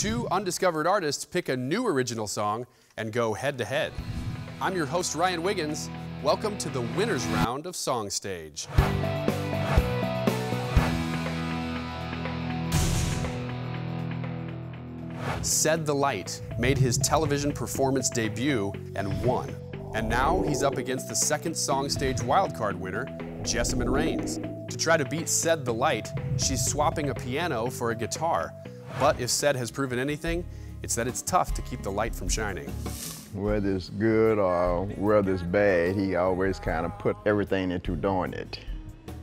two undiscovered artists pick a new original song and go head-to-head. I'm your host, Ryan Wiggins. Welcome to the winner's round of Songstage. Sed the Light made his television performance debut and won. And now he's up against the second Songstage wildcard winner, Jessamyn Rains. To try to beat Sed the Light, she's swapping a piano for a guitar. But if Sed has proven anything, it's that it's tough to keep the light from shining. Whether it's good or whether it's bad, he always kind of put everything into doing it.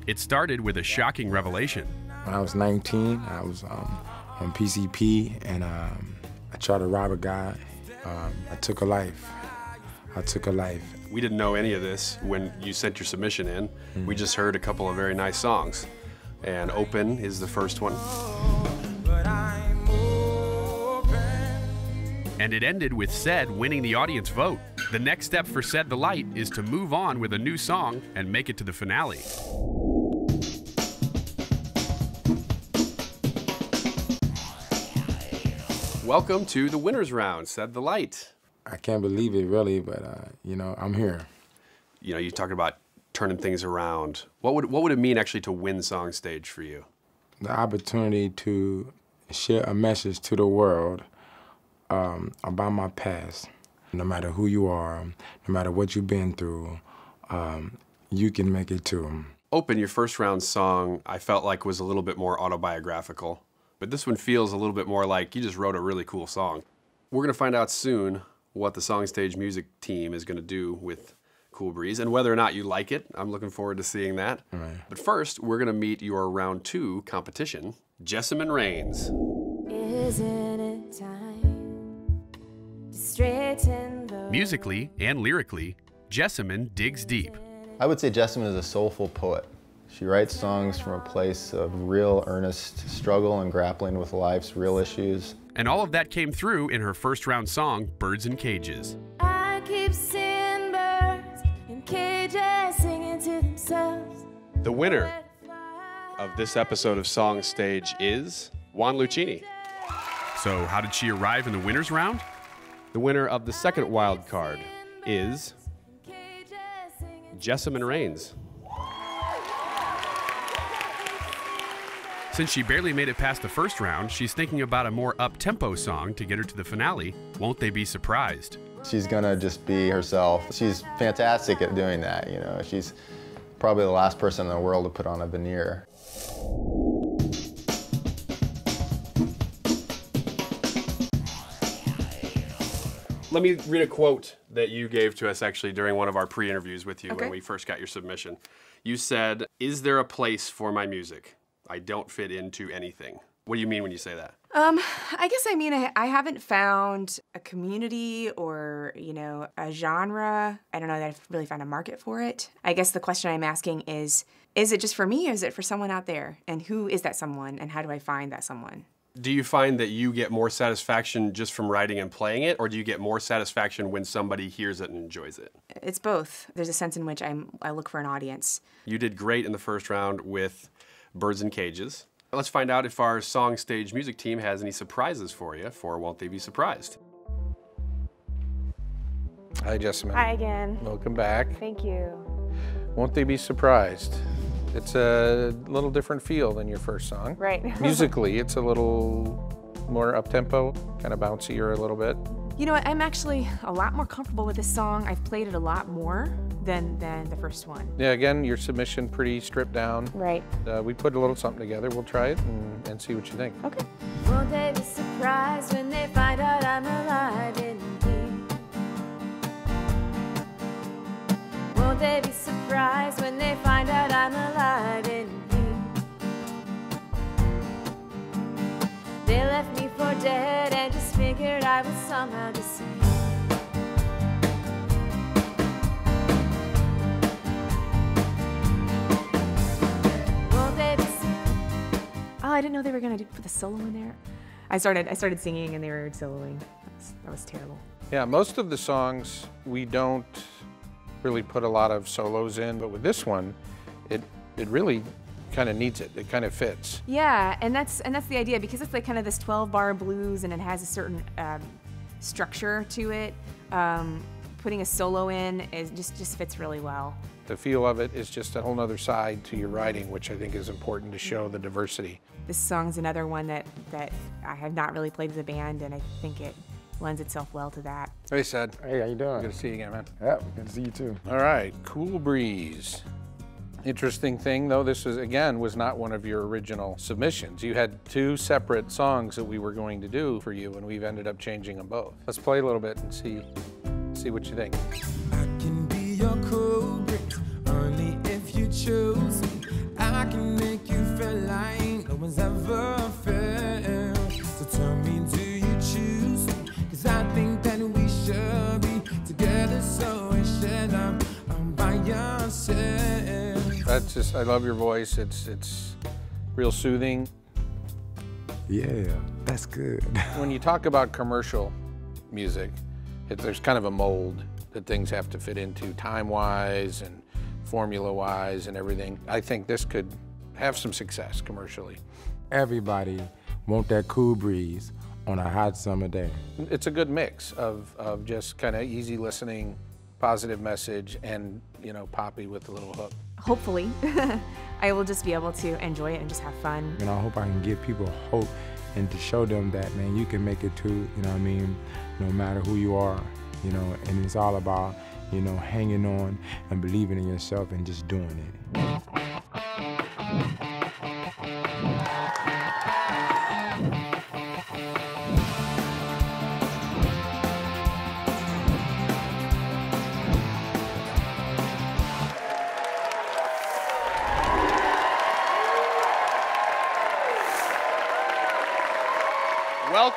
It started with a shocking revelation. When I was 19, I was on PCP, and I tried to rob a guy. I took a life. I took a life. We didn't know any of this when you sent your submission in. We just heard a couple of very nice songs, and Open is the first one. And it ended with Sed winning the audience vote. The next step for Sed the Light is to move on with a new song and make it to the finale. Welcome to the winner's round, Sed the Light. I can't believe it, really, but you know, I'm here. You know, you talk about turning things around. What would it mean actually to win Songstage for you? The opportunity to share a message to the world about my past. No matter who you are, no matter what you've been through, you can make it too. Open, your first round song, I felt like was a little bit more autobiographical, but this one feels a little bit more like you just wrote a really cool song. We're gonna find out soon what the Songstage music team is gonna do with Cool Breeze and whether or not you like it. I'm looking forward to seeing that. Right. But first, we're gonna meet your round two competition, Jessamyn Rains. Isn't it time? Musically and lyrically, Jessamyn digs deep. I would say Jessamyn is a soulful poet. She writes songs from a place of real, earnest struggle and grappling with life's real issues. And all of that came through in her first round song, Birds in Cages. I keep seeing birds in cages singing to themselves. The winner of this episode of Songstage is Juan Lucini. So how did she arrive in the winner's round? The winner of the second wild card is Jessamyn Rains. Since she barely made it past the first round, she's thinking about a more up-tempo song to get her to the finale. Won't they be surprised? She's gonna just be herself. She's fantastic at doing that, you know. She's probably the last person in the world to put on a veneer. Let me read a quote that you gave to us actually during one of our pre-interviews with you when we first got your submission. You said, "Is there a place for my music? I don't fit into anything." What do you mean when you say that? I guess I mean I haven't found a community or, you know, a genre. I don't know that I've really found a market for it. I guess the question I'm asking is it just for me or is it for someone out there? And who is that someone and how do I find that someone? Do you find that you get more satisfaction just from writing and playing it, or do you get more satisfaction when somebody hears it and enjoys it? It's both. There's a sense in which I look for an audience. You did great in the first round with Birds in Cages. Let's find out if our Songstage music team has any surprises for you for Won't They Be Surprised. Hi, Jessamyn. Hi again. Welcome back. Thank you. Won't They Be Surprised? It's a little different feel than your first song. Right. Musically, it's a little more up-tempo, kind of bouncier a little bit. You know what, I'm actually a lot more comfortable with this song. I've played it a lot more than the first one. Yeah, again, your submission pretty stripped down. Right. We put a little something together. We'll try it and see what you think. Okay. Won't they be surprised when they find out I'm alive indeed? Won't they be surprised when they find out I'm alive indeed? They left me for dead and just figured I would somehow disappear. Oh, I didn't know they were gonna put the solo in there. I started singing and they were soloing. That was terrible. Yeah, most of the songs we don't really put a lot of solos in, but with this one, it really kind of needs it. It kind of fits. Yeah, and that's the idea, because it's like kind of this 12-bar blues, and it has a certain structure to it. Putting a solo in is just fits really well. The feel of it is just a whole other side to your writing, which I think is important to show the diversity. This song's another one that I have not really played with a band, and I think it lends itself well to that. Hey, Sed. Hey, how you doing? Good to see you again, man. Yeah, good to see you too. All right, Cool Breeze. Interesting thing, though, this was, again, was not one of your original submissions. You had two separate songs that we were going to do for you, and we've ended up changing them both. Let's play a little bit and see what you think. I can be your cool breeze, only if you choose. I can make you feel like no one's ever felt. So tell me, do you choose? Cause I think that we should be together, so it should not. I'm by yourself. That's just, I love your voice. It's real soothing. Yeah, that's good. When you talk about commercial music, there's kind of a mold that things have to fit into, time-wise and formula-wise and everything. I think this could have some success commercially. Everybody wants that cool breeze on a hot summer day. It's a good mix of just kind of easy listening, positive message, and, you know, poppy with a little hook. Hopefully, I will just be able to enjoy it and just have fun. And I hope I can give people hope and to show them that, man, you can make it too, you know what I mean, no matter who you are, you know, and it's all about, you know, hanging on and believing in yourself and just doing it.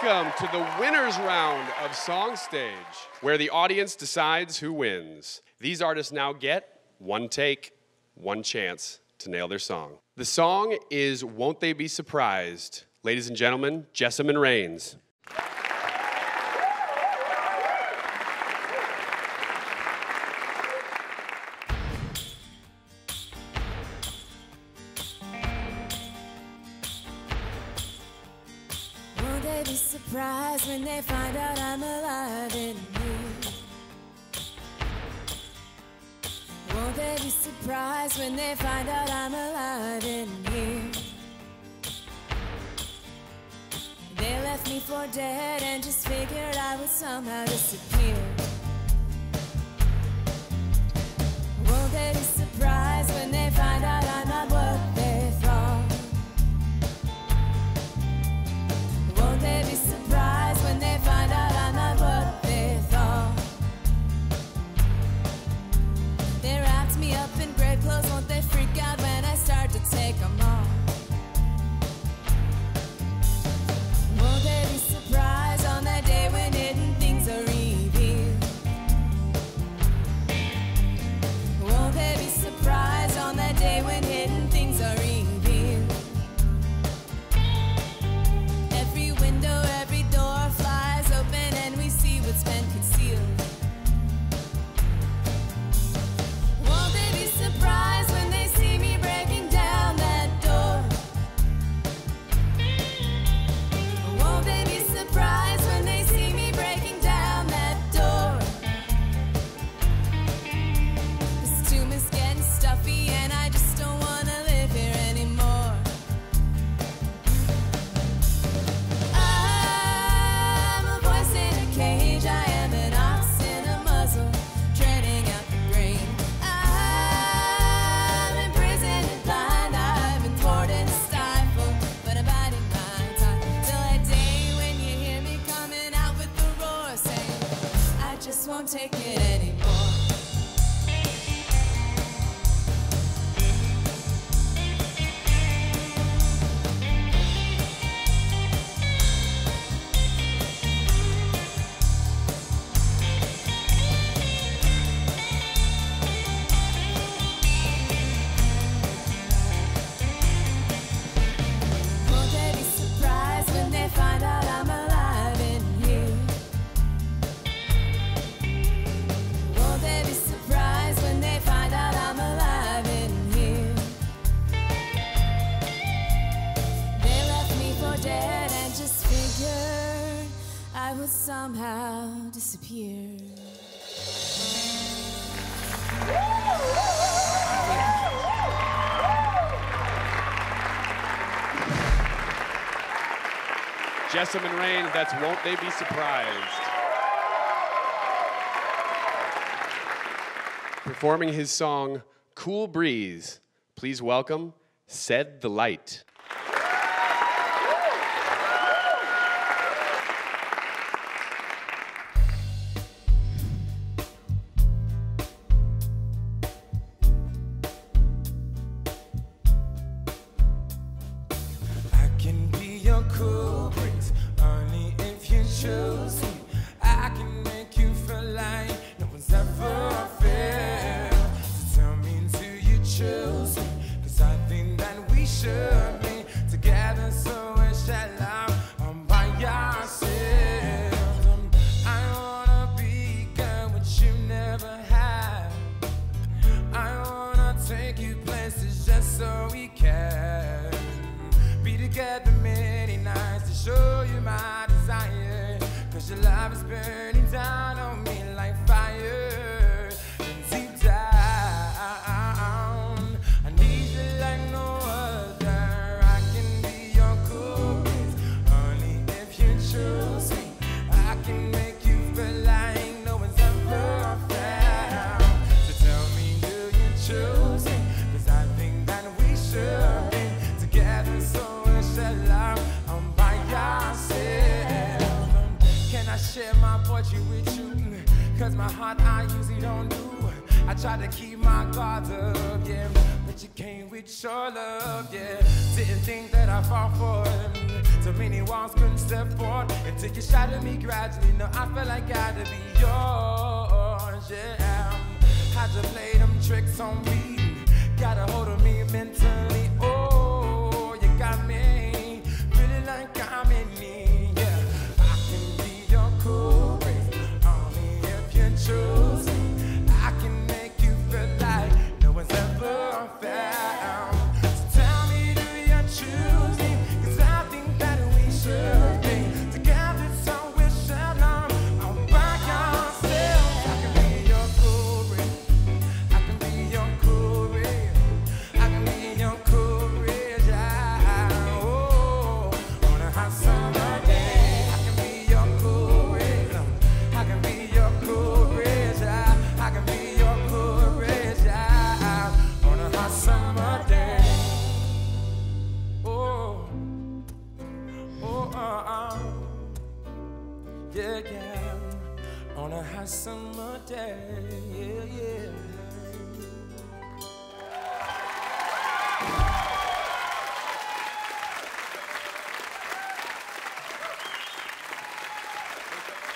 Welcome to the winner's round of Songstage, where the audience decides who wins. These artists now get one take, one chance to nail their song. The song is Won't They Be Surprised? Ladies and gentlemen, Jessamyn Rains. Surprise when they find out I'm alive in you. Won't they be surprised when they find out I'm alive in you? They left me for dead and just figured I would somehow disappear. Won't they be surprised when they find out I'm not worth it? Take it anymore. Won't they be surprised when they find out I'm alive in you? I would somehow disappear. Jessamyn Rains, that's Won't They Be Surprised. Performing his song, Cool Breeze, please welcome Sed the Light.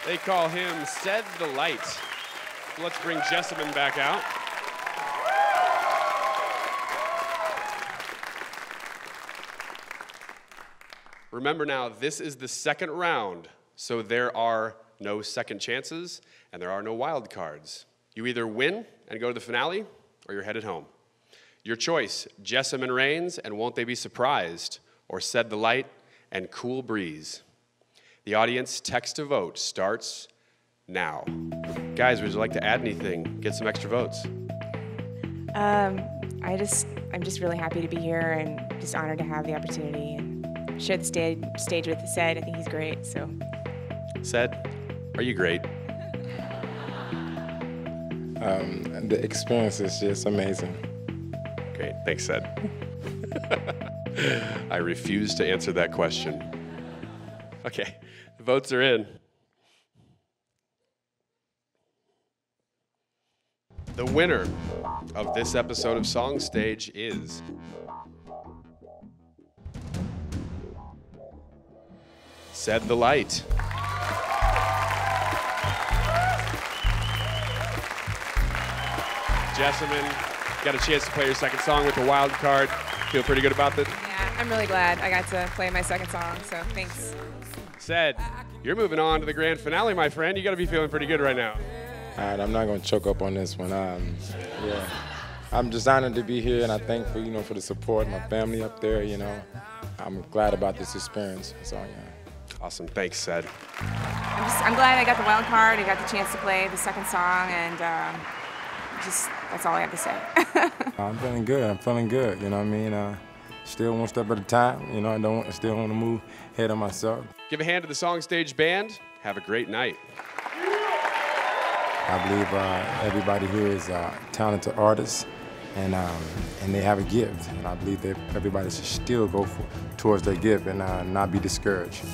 They call him Sed the Light. Let's bring Jessamyn back out. Remember now, this is the second round, so there are no second chances and there are no wild cards. You either win and go to the finale or you're headed home. Your choice, Jessamyn Rains and Won't They Be Surprised, or Sed the Light and Cool Breeze. The audience text to vote starts now. Guys, would you like to add anything? Get some extra votes. I'm just really happy to be here and just honored to have the opportunity and share the stage with Sed. I think he's great, so. Sed, are you great? The experience is just amazing. Great, thanks, Sed. I refuse to answer that question. Okay, the votes are in. The winner of this episode of Songstage is Sed the Light. Jessamyn, got a chance to play your second song with the wild card. Feel pretty good about that? Yeah, I'm really glad I got to play my second song, so thanks. Sed, you're moving on to the grand finale, my friend. You got to be feeling pretty good right now. All right, I'm not going to choke up on this one. Yeah, I'm just honored to be here, and I thank for for the support, my family up there. I'm glad about this experience. So yeah. Awesome, thanks, Sed. I'm glad I got the wild card. I got the chance to play the second song, and that's all I have to say. I'm feeling good, you know what I mean? Still one step at a time, you know, I still want to move ahead of myself. Give a hand to the Songstage Band. Have a great night. I believe everybody here is talented artists, and they have a gift. And I believe that everybody should still go towards their gift and not be discouraged.